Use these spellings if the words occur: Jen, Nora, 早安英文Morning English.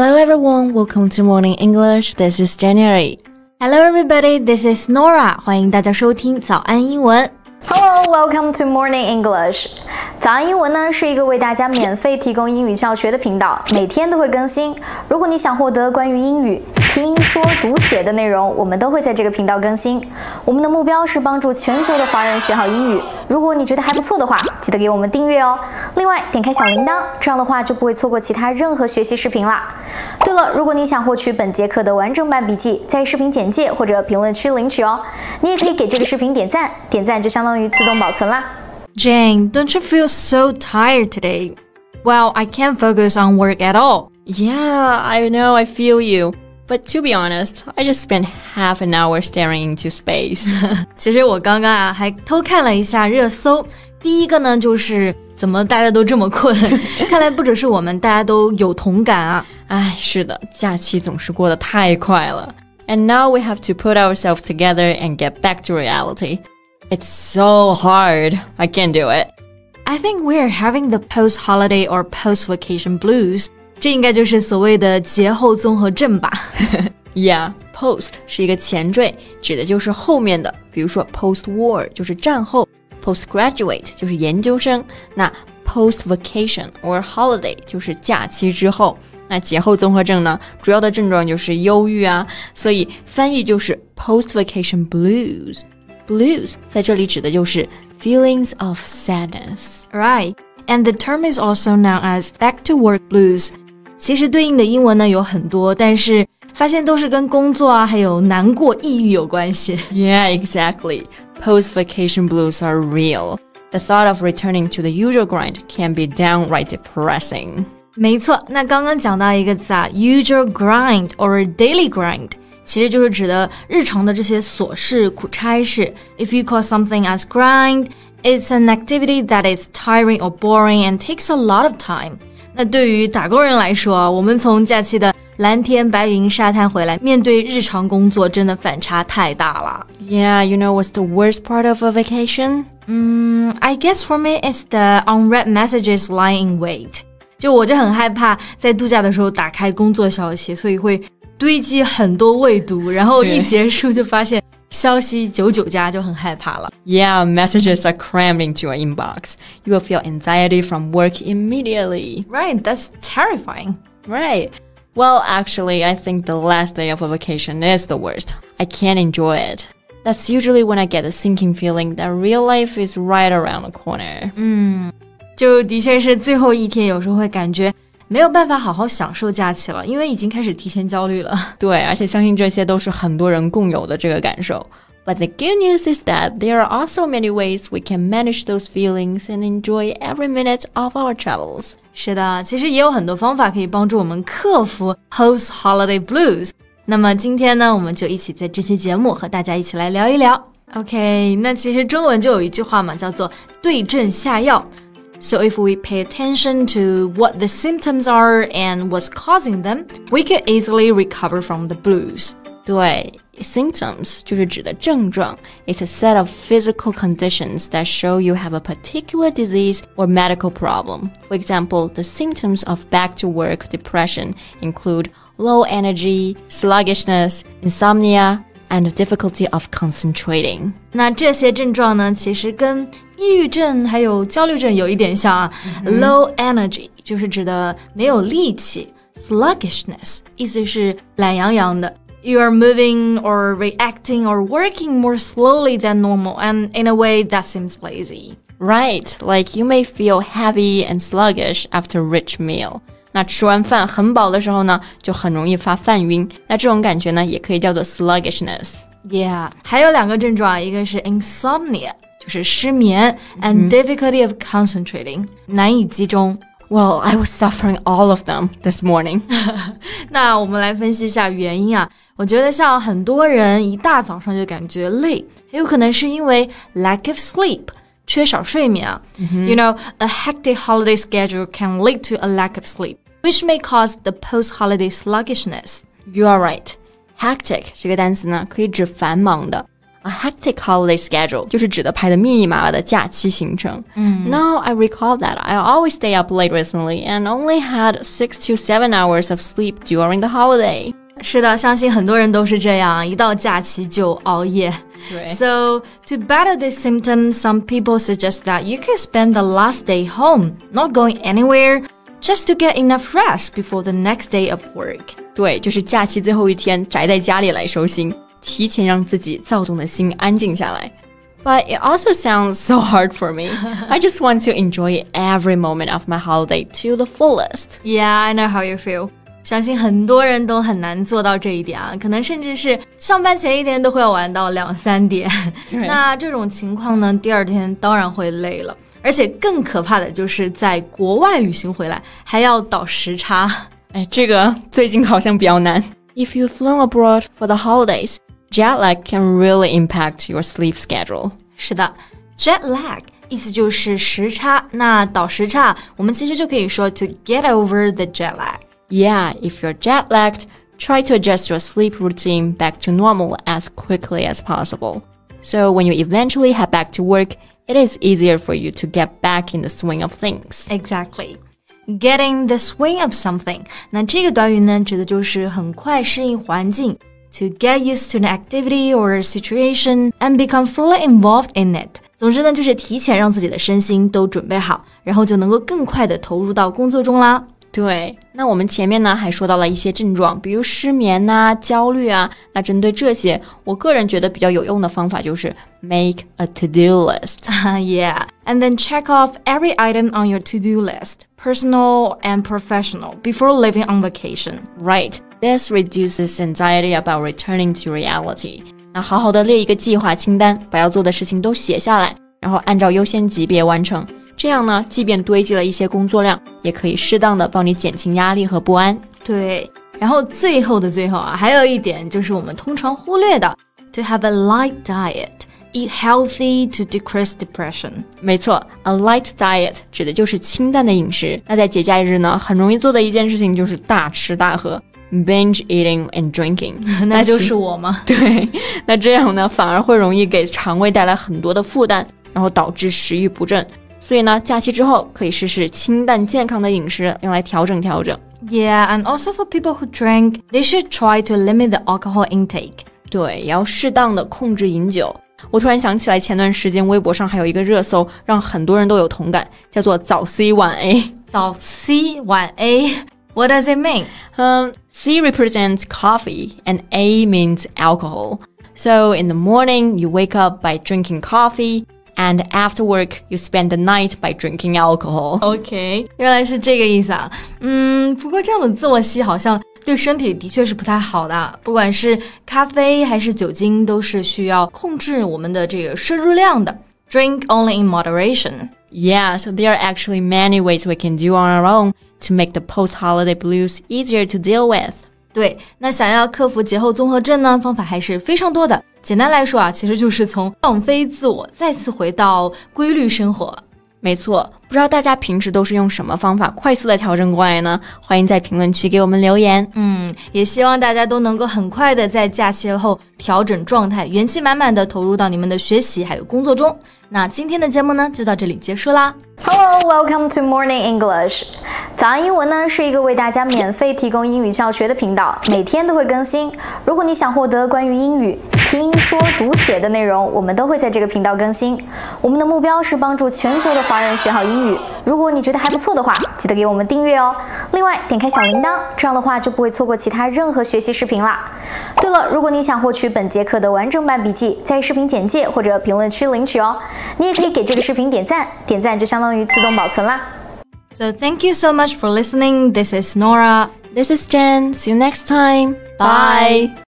Hello everyone, welcome to Morning English. This is January. Hello everybody, this is Nora. 欢迎大家收听早安英文。Hello, welcome to Morning English. 早安英文呢是一个为大家免费提供英语教学的频道，每天都会更新。如果你想获得关于英语听说读写的内容，我们都会在这个频道更新。我们的目标是帮助全球的华人学好英语。如果你觉得还不错的话，记得给我们订阅哦。另外，点开小铃铛，这样的话就不会错过其他任何学习视频啦。对了，如果你想获取本节课的完整版笔记，在视频简介或者评论区领取哦。你也可以给这个视频点赞，点赞就相当于自动保存啦。Jane, don't you feel so tired today? Well, I can't focus on work at all. Yeah, I know, I feel you. But to be honest, I just spent half an hour staring into space. 其实我刚刚啊还偷看了一下热搜。第一个呢就是怎么大家都这么困？看来不只是我们，大家都有同感啊。哎，是的，假期总是过得太快了。And now we have to put ourselves together and get back to reality.It's so hard. I can't do it. I think we're having the post-holiday or post-vacation blues. 这应该就是所谓的节后综合症吧。Yeah, post 是一个前缀，指的就是后面的。比如说 post-war 就是战后 ，postgraduate 就是研究生，那 post-vacation or holiday 就是假期之后。那节后综合症呢，主要的症状就是忧郁啊，所以翻译就是 post-vacation blues。Blues 在这里指的就是 feelings of sadness. Right, and the term is also known as back to work blues. 其实对应的英文呢有很多，但是发现都是跟工作啊，还有难过、抑郁有关系。Yeah, exactly. Post-vacation blues are real. The thought of returning to the usual grind can be downright depressing. 没错，那刚刚讲到一个词啊 ，usual grind or daily grind.其实就是指的日常的这些琐事、苦差事。If you call something as grind, it's an activity that is tiring or boring and takes a lot of time. 那对于打工人来说啊，我们从假期的蓝天白云沙滩回来，面对日常工作，真的反差太大了。Yeah, you know what's the worst part of a vacation? I guess for me it's the unread messages lying in wait. 就我就很害怕在度假的时候打开工作消息，所以会堆积很多未读，然后一结束就发现消息99+，就很害怕了。Yeah, messages are crammed into your inbox. You will feel anxiety from work immediately. Right, that's terrifying. Right. Well, actually, I think the last day of a vacation is the worst. I can't enjoy it. That's usually when I get a sinking feeling that real life is right around the corner. 就的确是最后一天，有时候会感觉没有办法好好享受假期了，因为已经开始提前焦虑了。对，而且相信这些都是很多人共有的这个感受。But the good news is that there are also many ways we can manage those feelings and enjoy every minute of our travels. 是的，其实也有很多方法可以帮助我们克服 post-holiday blues。那么今天呢，我们就一起在这期节目和大家一起来聊一聊。OK， 那其实中文就有一句话嘛，叫做对症下药。So if we pay attention to what the symptoms are and what's causing them, we can easily recover from the blues. 对 symptoms 就是指的症状 It's a set of physical conditions that show you have a particular disease or medical problem. For example, the symptoms of back-to-work depression include low energy, sluggishness, insomnia, and the difficulty of concentrating. 那这些症状呢其实跟抑郁症还有焦虑症有一点像啊 Low energy 就是指的没有力气 Sluggishness 意思是懒洋洋的 You are moving or reacting or working more slowly than normal and in a way that seems lazy. Right, like you may feel heavy and sluggish after a rich meal. 那吃完饭很饱的时候呢就很容易发饭晕，那这种感觉呢也可以叫做 sluggishness. Yeah, 还有两个症状，一个是 insomnia就是失眠 and difficulty of concentrating 难以集中 Well, I was suffering all of them this morning. 那我们来分析一下原因啊，我觉得像很多人一大早上就感觉累，有可能是因为 lack of sleep 缺少睡眠啊。You know, a hectic holiday schedule can lead to a lack of sleep, which may cause the post-holiday sluggishness. You are right. Hectic 这个单词呢可以指繁忙的 a hectic holiday schedule 就是指的排的密密麻麻的假期行程。Now I recall that I always stay up late recently and only had 6 to 7 hours of sleep during the holiday. 是的，相信很多人都是这样，一到假期就熬夜。So, to battle this symptom, some people suggest that you can spend the last day home, not going anywhere, just to get enough rest before the next day of work. 对，就是假期最后一天，宅在家里来收心，提前让自己躁动的心安静下来。But it also sounds so hard for me. I just want to enjoy every moment of my holiday to the fullest. Yeah, I know how you feel. 相信很多人都很难做到这一点啊，可能甚至是上班前一天都会玩到2、3点。那这种情况呢，第二天当然会累了，而且更可怕的就是在国外旅行回来还要倒时差。哎，这个最近好像比较难。If you've flown abroad for the holidays, jet lag can really impact your sleep schedule. 是的 ，jet lag。意思就是时差。那倒时差，我们其实就可以说 to get over the jet lag。Yeah, if you're jet-lagged, try to adjust your sleep routine back to normal as quickly as possible. So when you eventually head back to work, it is easier for you to get back in the swing of things. Exactly. Getting the swing of something. 那这个短语呢，指的就是很快适应环境 to get used to an activity or a situation and become fully involved in it. 总之呢，就是提前让自己的身心都准备好，然后就能够更快地投入到工作中啦。对，那我们前面呢还说到了一些症状，比如失眠啊、焦虑啊。那针对这些，我个人觉得比较有用的方法就是 make a to-do list. Yeah, and then check off every item on your to-do list, personal and professional, before leaving on vacation. Right, this reduces anxiety about returning to reality. 那好好的列一个计划清单，把要做的事情都写下来，然后按照优先级别完成。这样呢，即便堆积了一些工作量，也可以适当的帮你减轻压力和不安。对，然后最后的最后啊，还有一点就是我们通常忽略的 ，to have a light diet, eat healthy to decrease depression。没错 ，a light diet 指的就是清淡的饮食。那在节假日呢，很容易做的一件事情就是大吃大喝 ，binge eating and drinking 。那就是我吗？对，那这样呢，反而会容易给肠胃带来很多的负担，然后导致食欲不振。所以呢，假期之后可以试试清淡健康的饮食，用来调整调整。Yeah, and also for people who drink, they should try to limit the alcohol intake. 对，也要适当的控制饮酒。我突然想起来，前段时间微博上还有一个热搜，让很多人都有同感，叫做早 C 晚 A。早 C 晚 A, what does it mean? C represents coffee and A means alcohol. So in the morning, you wake up by drinking coffee.And after work, you spend the night by drinking alcohol. OK, 原来是这个意思啊。不过这样的自我吸好像对身体的确是不太好的。不管是咖啡还是酒精，都是需要控制我们的这个摄入量的。Drink only in moderation. Yeah, so there are actually many ways we can do on our own to make the post-holiday blues easier to deal with. 对，那想要克服节后综合症呢，方法还是非常多的。简单来说啊，其实就是从放飞自我再次回到规律生活。没错，不知道大家平时都是用什么方法快速的调整过来呢？欢迎在评论区给我们留言。也希望大家都能够很快的在假期后调整状态，元气满满的投入到你们的学习还有工作中。那今天的节目呢，就到这里结束啦。Hello, welcome to Morning English. 早安英文呢，是一个为大家免费提供英语教学的频道，每天都会更新。如果你想获得关于英语听说读写的内容，我们都会在这个频道更新。我们的目标是帮助全球的华人学好英语。如果你觉得还不错的话，记得给我们订阅哦。另外，点开小铃铛，这样的话就不会错过其他任何学习视频啦。对了，如果你想获取本节课的完整版笔记，在视频简介或者评论区领取哦。你也可以给这个视频点赞，点赞就相当于自动保存啦。So thank you so much for listening. This is Nora. This is Jen. See you next time. Bye.